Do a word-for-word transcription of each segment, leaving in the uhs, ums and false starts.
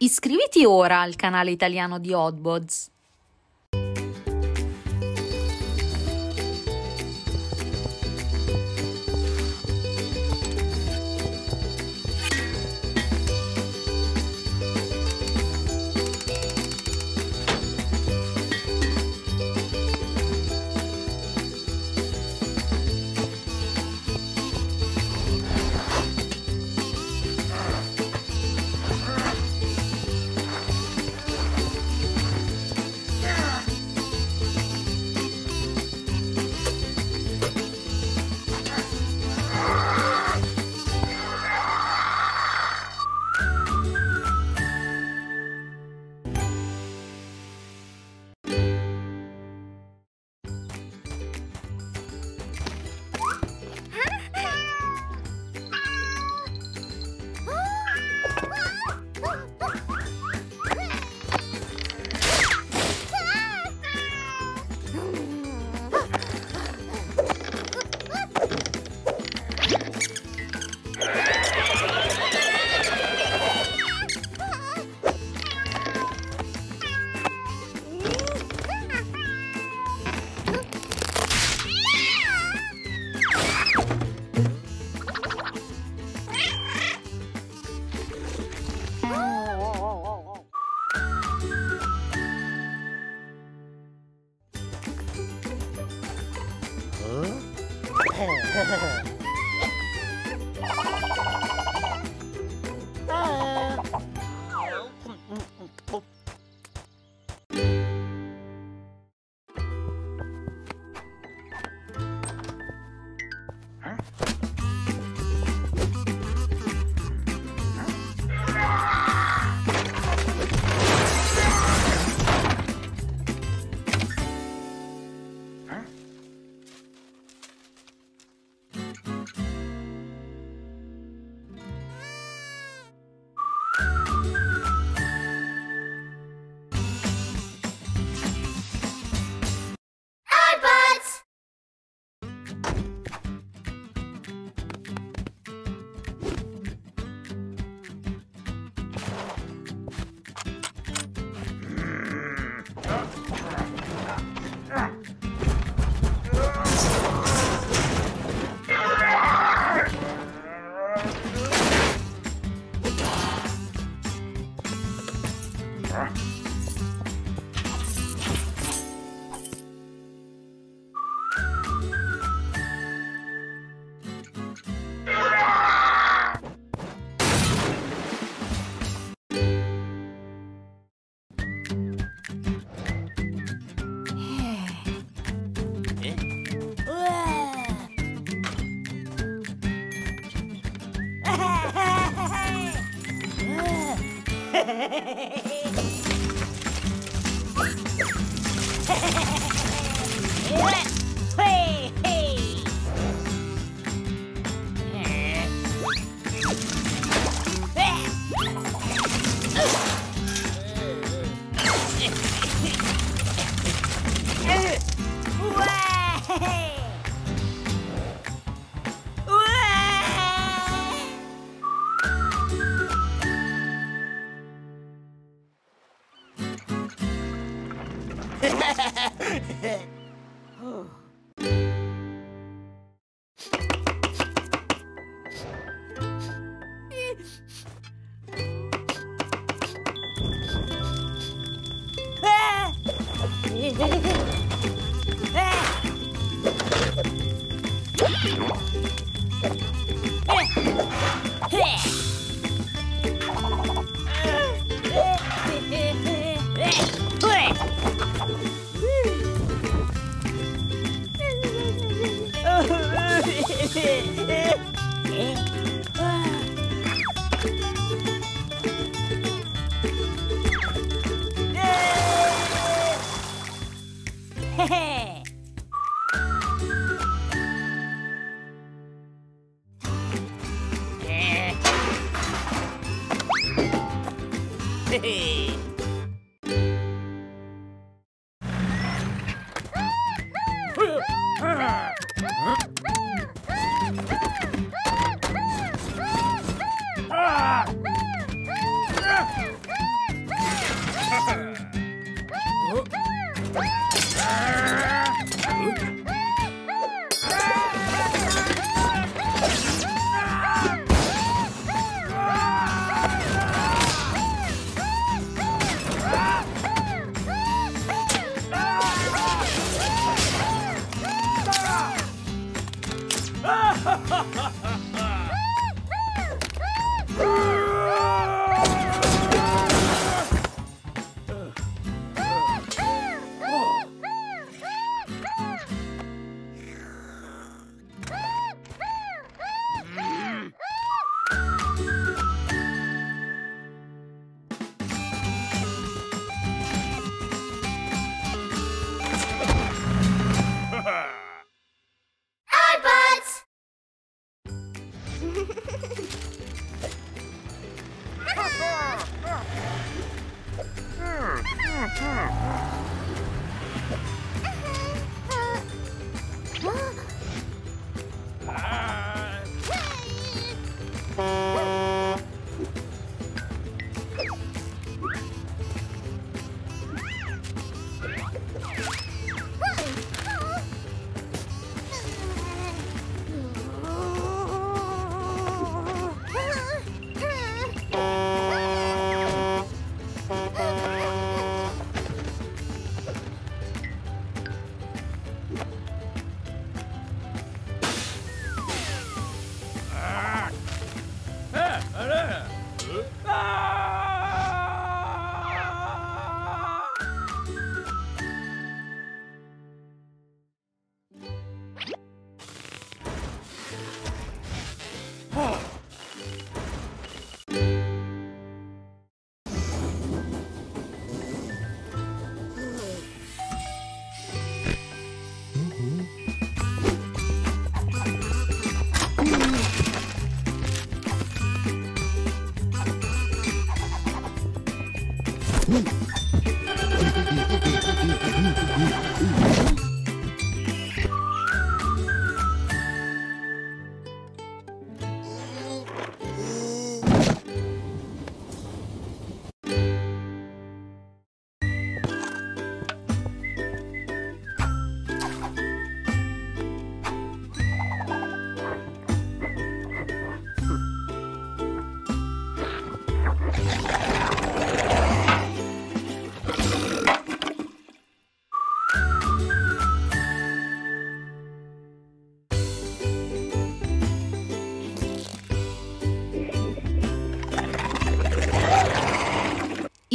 Iscriviti ora al canale italiano di Oddbods. Mm-hmm.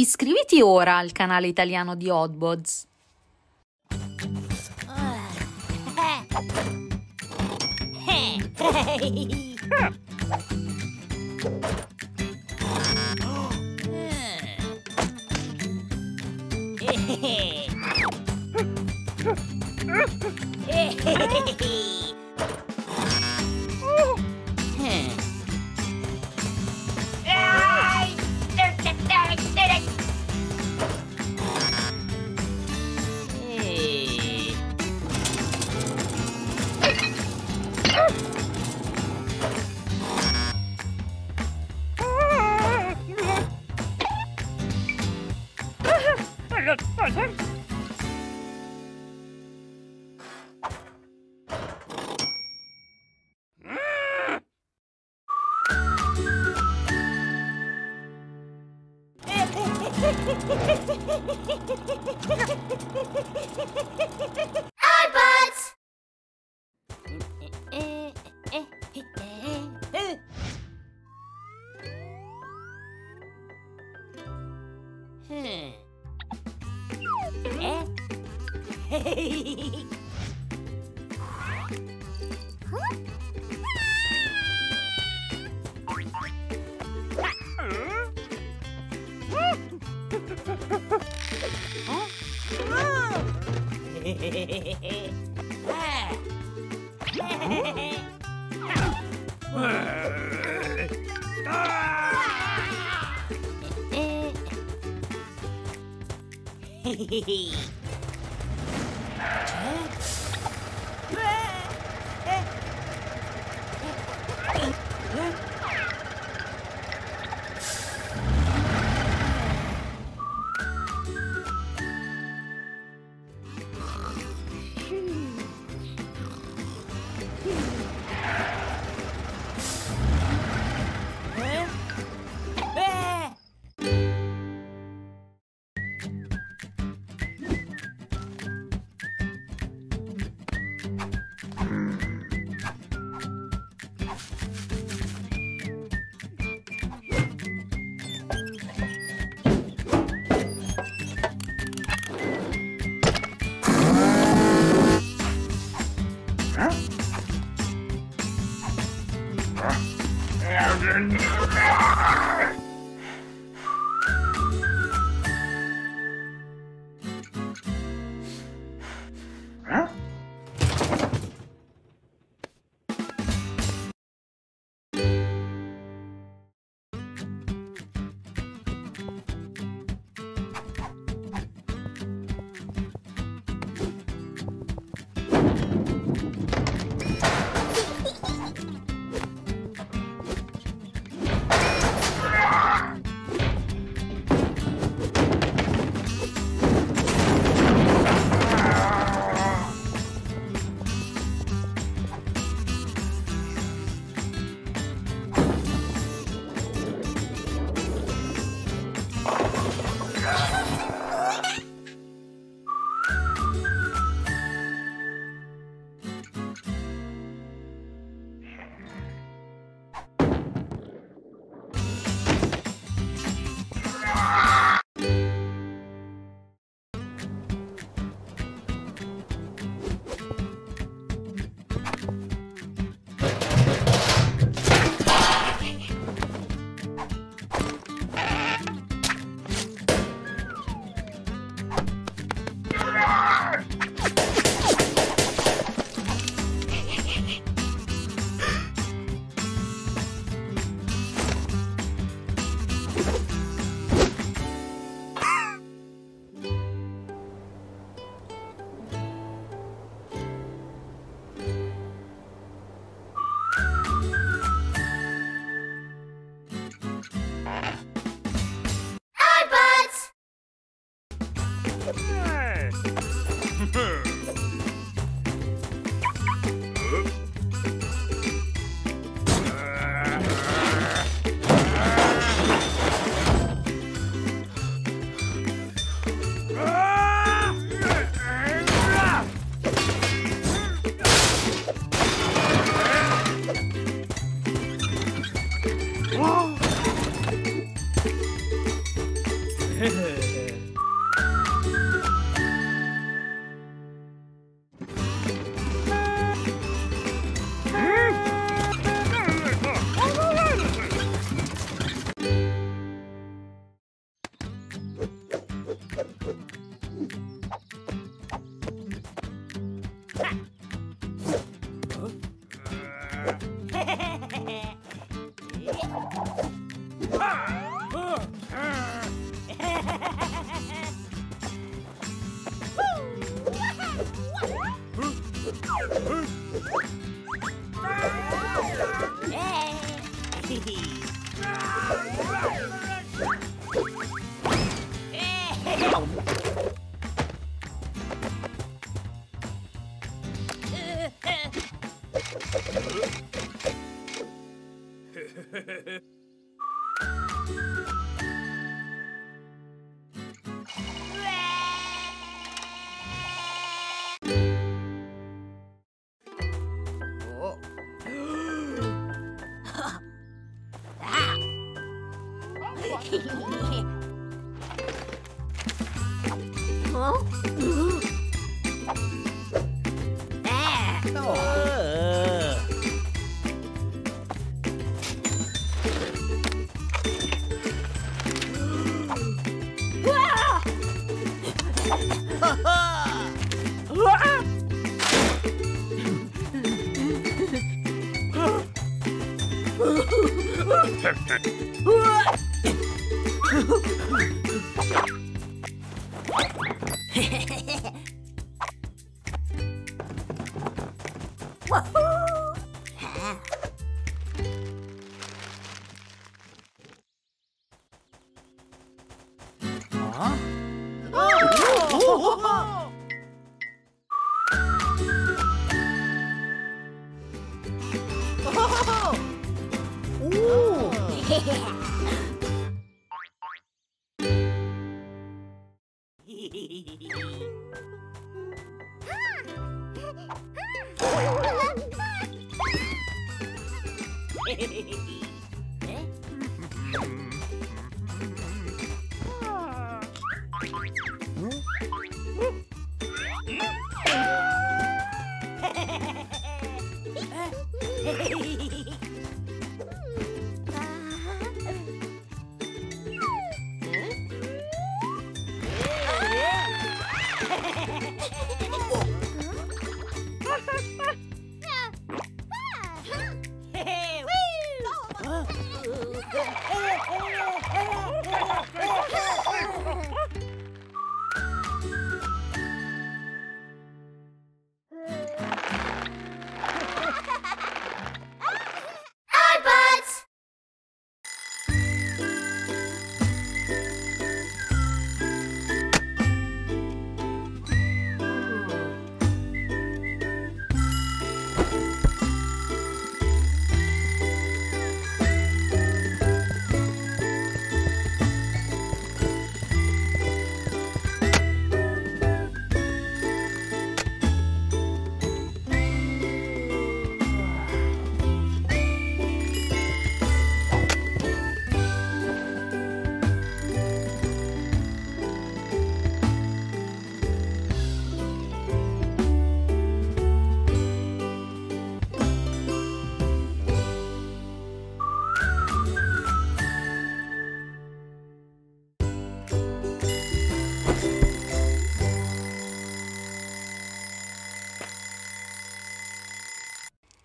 Iscriviti ora al canale italiano di Oddbods. Oddbods! Hey. Hehehe.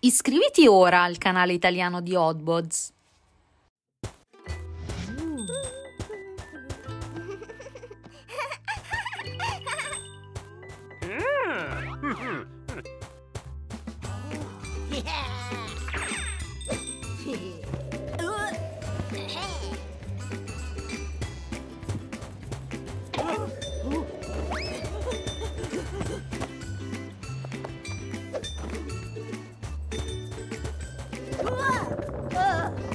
Iscriviti ora al canale italiano di Oddbods. Whoa! Uh.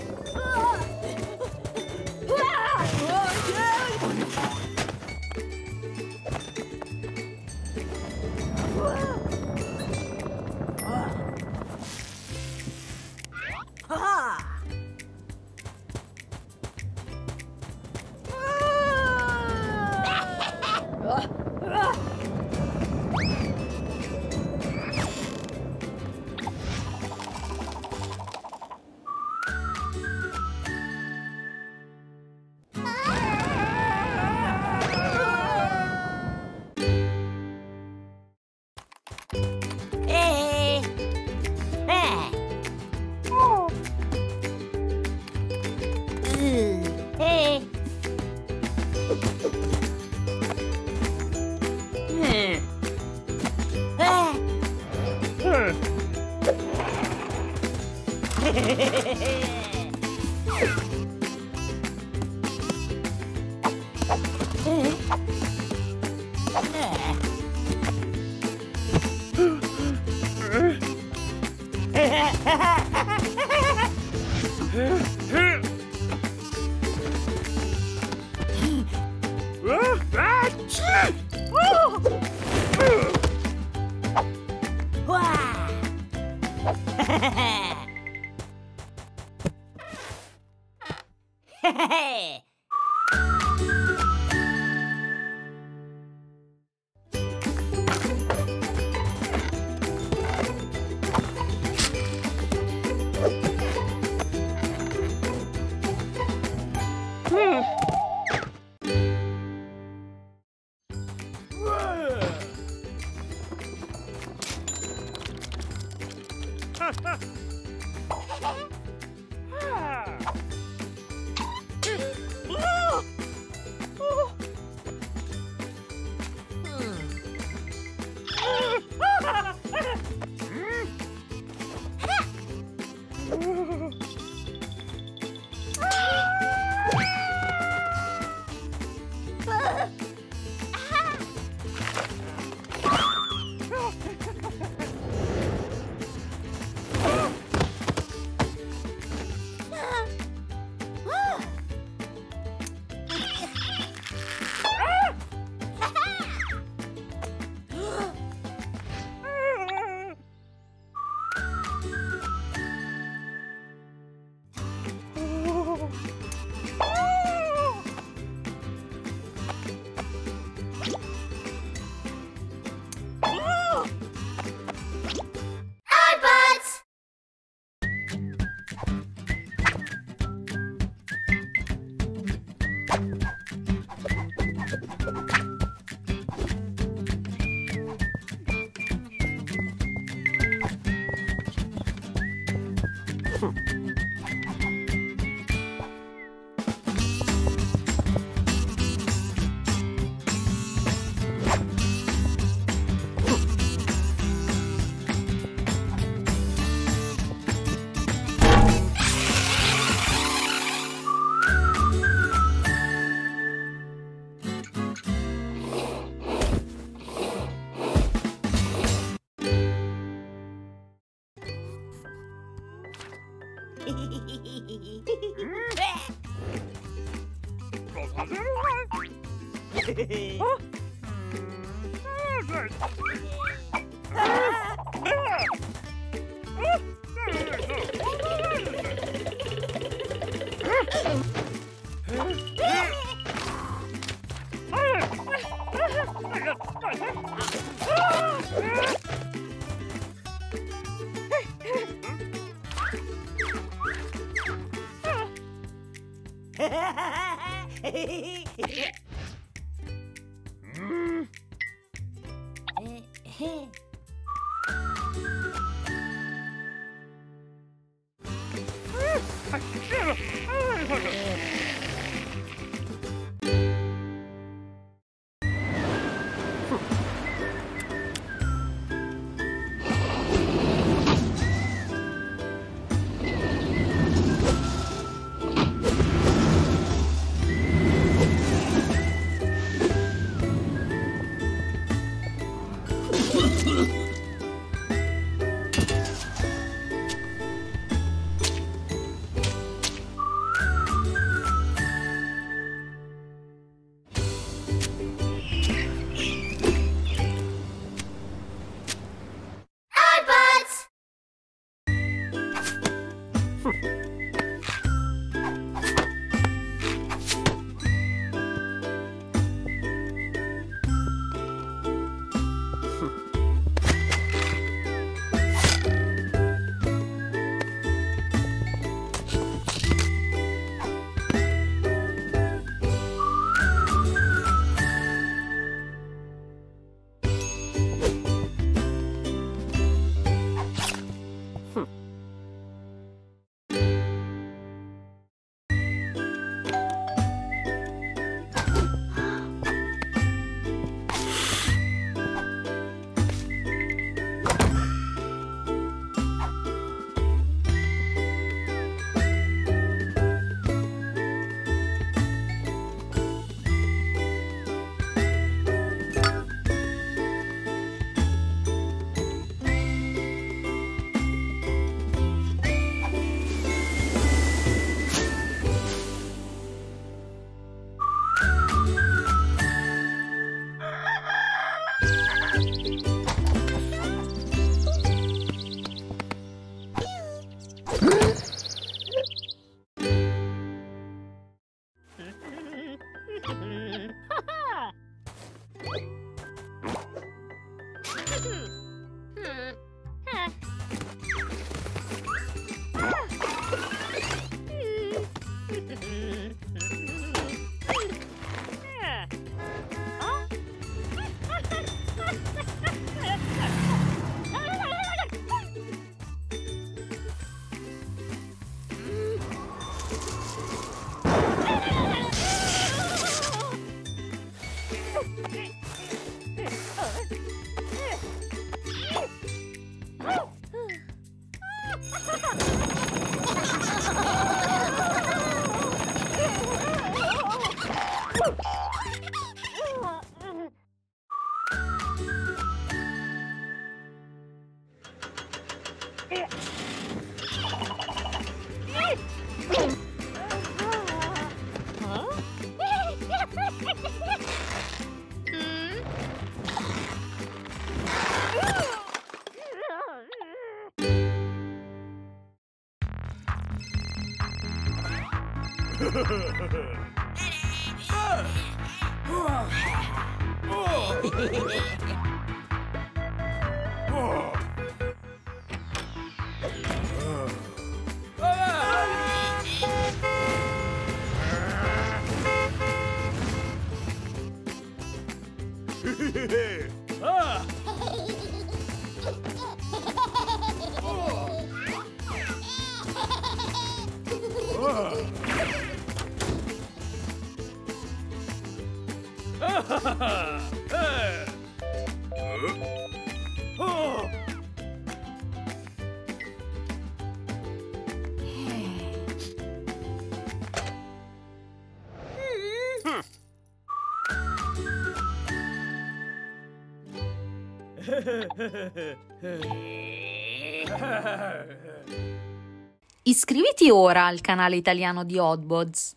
Iscriviti ora al canale italiano di Oddbods.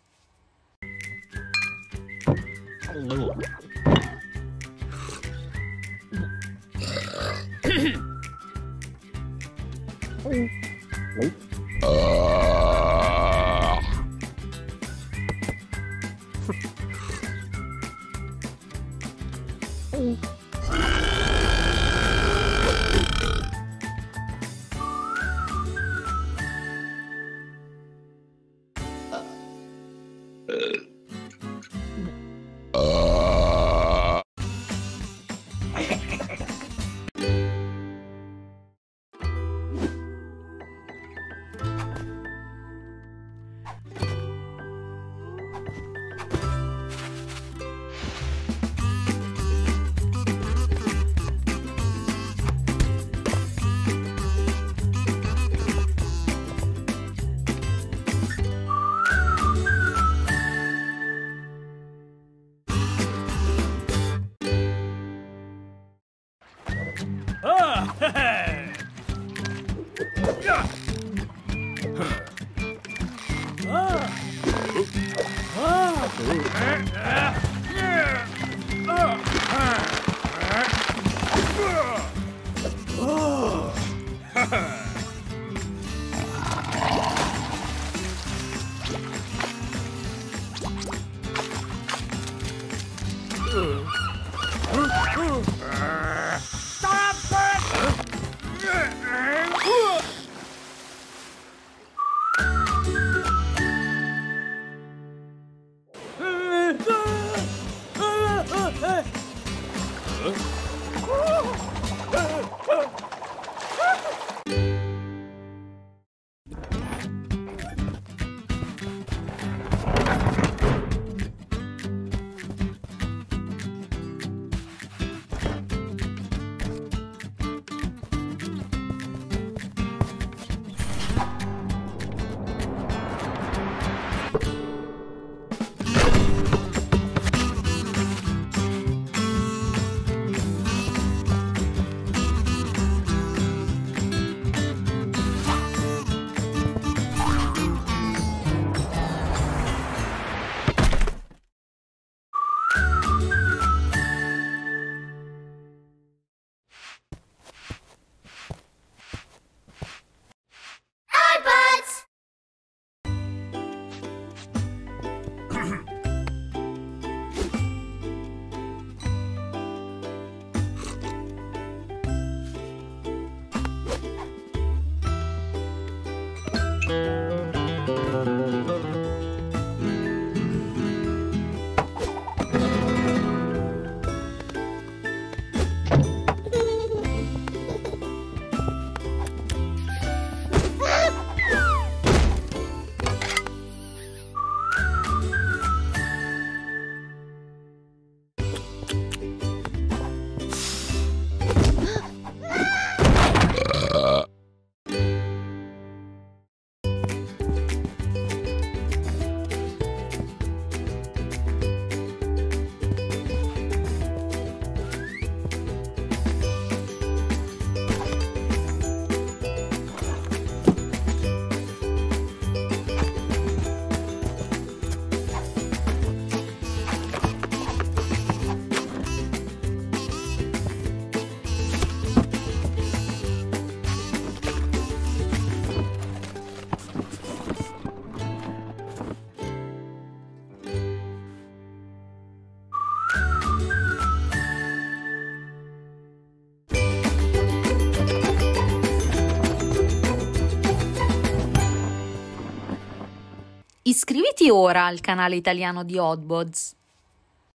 Iscriviti ora al canale italiano di Oddbods.